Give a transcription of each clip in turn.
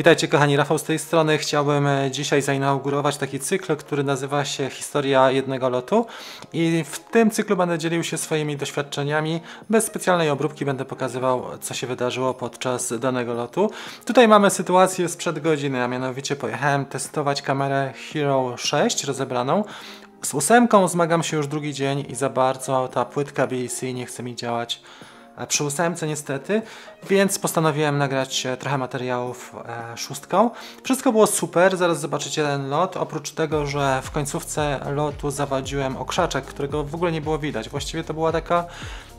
Witajcie kochani, Rafał z tej strony. Chciałbym dzisiaj zainaugurować taki cykl, który nazywa się Historia Jednego Lotu i w tym cyklu będę dzielił się swoimi doświadczeniami. Bez specjalnej obróbki będę pokazywał, co się wydarzyło podczas danego lotu. Tutaj mamy sytuację sprzed godziny, a mianowicie pojechałem testować kamerę Hero 6 rozebraną. Z 8 zmagam się już drugi dzień i za bardzo ta płytka BC nie chce mi działać przy 8 niestety, więc postanowiłem nagrać trochę materiałów 6. Wszystko było super, zaraz zobaczycie ten lot. Oprócz tego, że w końcówce lotu zawadziłem o krzaczek, którego w ogóle nie było widać. Właściwie to była taka,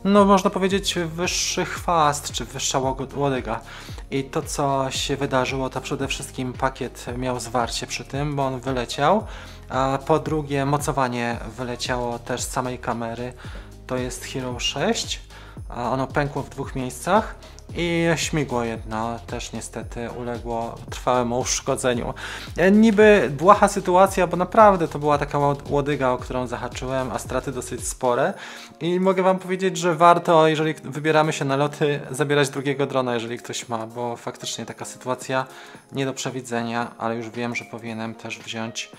no można powiedzieć, wyższy chwast, czy wyższa łodyga. I to, co się wydarzyło, to przede wszystkim pakiet miał zwarcie przy tym, bo on wyleciał. A po drugie, mocowanie wyleciało też z samej kamery. To jest Hero 6. Ono pękło w 2 miejscach i śmigło jedno też niestety uległo trwałemu uszkodzeniu. Niby błaha sytuacja, bo naprawdę to była taka łodyga, o którą zahaczyłem, a straty dosyć spore. I mogę wam powiedzieć, że warto, jeżeli wybieramy się na loty, zabierać drugiego drona, jeżeli ktoś ma, bo faktycznie taka sytuacja nie do przewidzenia, ale już wiem, że powinienem też wziąć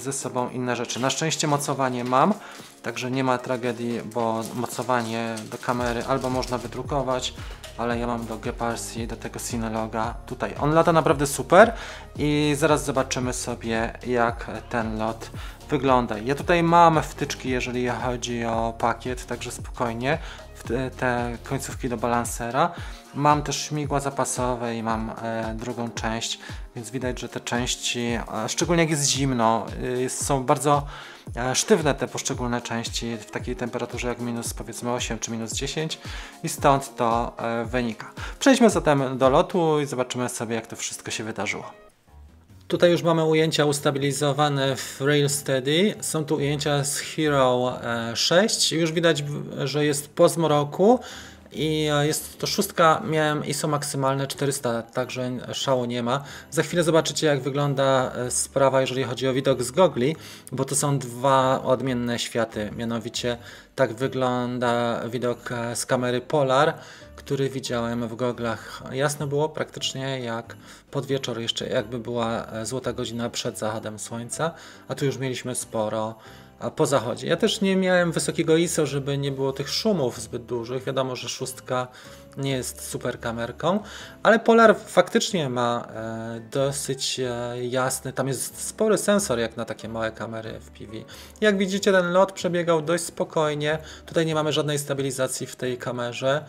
ze sobą inne rzeczy. Na szczęście mocowanie mam, także nie ma tragedii, bo mocowanie do kamery albo można wydrukować, ale ja mam do GEPRC, do tego CineLoga tutaj. On lata naprawdę super i zaraz zobaczymy sobie, jak ten lot wygląda. Ja tutaj mam wtyczki, jeżeli chodzi o pakiet, także spokojnie te końcówki do balansera. Mam też śmigła zapasowe i mam drugą część, więc widać, że te części, szczególnie jak jest zimno, są bardzo sztywne te poszczególne części w takiej temperaturze jak minus powiedzmy 8 czy minus 10 i stąd to wynika. Przejdźmy zatem do lotu i zobaczymy sobie, jak to wszystko się wydarzyło. Tutaj już mamy ujęcia ustabilizowane w Rail Steady. Są tu ujęcia z Hero 6. Już widać, że jest po zmroku i jest to 6. Miałem ISO maksymalne 400, także szału nie ma. Za chwilę zobaczycie, jak wygląda sprawa, jeżeli chodzi o widok z gogli, bo to są dwa odmienne światy. Mianowicie tak wygląda widok z kamery Polar, który widziałem w goglach. Jasno było praktycznie jak pod wieczór, jeszcze jakby była złota godzina przed zachodem słońca, a tu już mieliśmy sporo po zachodzie. Ja też nie miałem wysokiego ISO, żeby nie było tych szumów zbyt dużych. Wiadomo, że 6 nie jest super kamerką, ale Polar faktycznie ma dosyć jasny, tam jest spory sensor jak na takie małe kamery FPV. Jak widzicie, ten lot przebiegał dość spokojnie. Tutaj nie mamy żadnej stabilizacji w tej kamerze.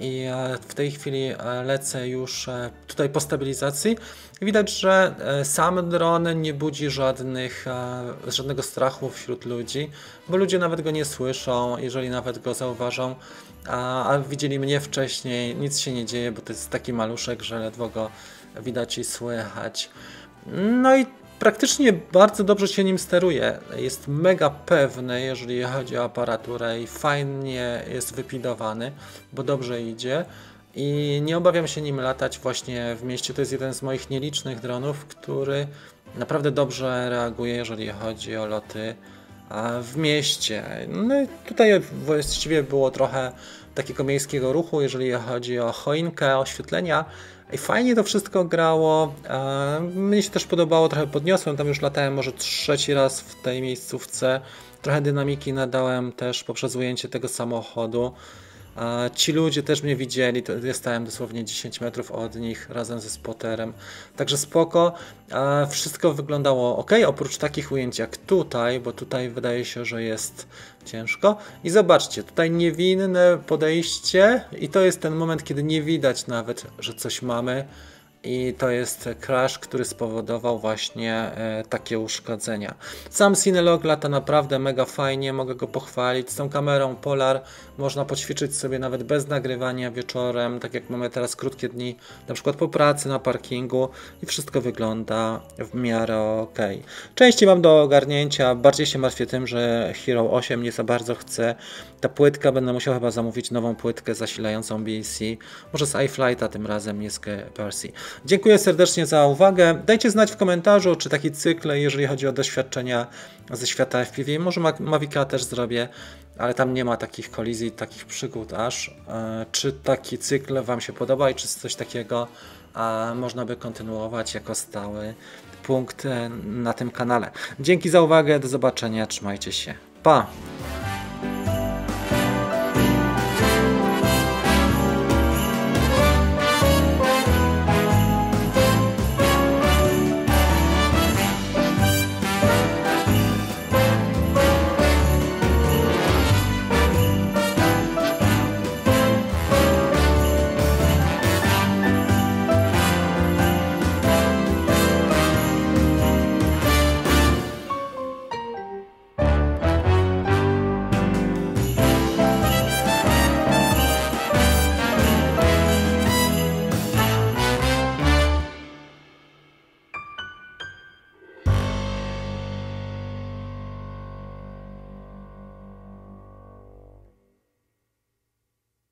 I w tej chwili lecę już tutaj po stabilizacji. Widać, że sam dron nie budzi żadnego strachu wśród ludzi, bo ludzie nawet go nie słyszą, jeżeli nawet go zauważą, a widzieli mnie wcześniej, nic się nie dzieje, bo to jest taki maluszek, że ledwo go widać i słychać. No i praktycznie bardzo dobrze się nim steruje. Jest mega pewny, jeżeli chodzi o aparaturę i fajnie jest wypidowany, bo dobrze idzie. I nie obawiam się nim latać właśnie w mieście. To jest jeden z moich nielicznych dronów, który naprawdę dobrze reaguje, jeżeli chodzi o loty w mieście. No i tutaj właściwie było trochę takiego miejskiego ruchu, jeżeli chodzi o choinkę, oświetlenia. I fajnie to wszystko grało, mnie się też podobało, trochę podniosłem, tam już latałem może 3. raz w tej miejscówce, trochę dynamiki nadałem też poprzez ujęcie tego samochodu. Ci ludzie też mnie widzieli, ja stałem dosłownie 10 metrów od nich razem ze spoterem, także spoko. Wszystko wyglądało ok, oprócz takich ujęć jak tutaj, bo tutaj wydaje się, że jest ciężko. I zobaczcie, tutaj niewinne podejście i to jest ten moment, kiedy nie widać nawet, że coś mamy. I to jest crash, który spowodował właśnie takie uszkodzenia. Sam CineLog lata naprawdę mega fajnie, mogę go pochwalić. Z tą kamerą Polar można poćwiczyć sobie nawet bez nagrywania wieczorem, tak jak mamy teraz krótkie dni, na przykład po pracy, na parkingu i wszystko wygląda w miarę ok. Częściej mam do ogarnięcia, bardziej się martwię tym, że Hero 8 nie za bardzo chce. Ta płytka, będę musiał chyba zamówić nową płytkę zasilającą BC, może z iFlighta tym razem, nie z GEPRC. Dziękuję serdecznie za uwagę. Dajcie znać w komentarzu, czy taki cykl, jeżeli chodzi o doświadczenia ze świata FPV, może Mavica też zrobię, ale tam nie ma takich kolizji, takich przygód aż. Czy taki cykl wam się podoba i czy coś takiego a można by kontynuować jako stały punkt na tym kanale. Dzięki za uwagę, do zobaczenia, trzymajcie się, pa!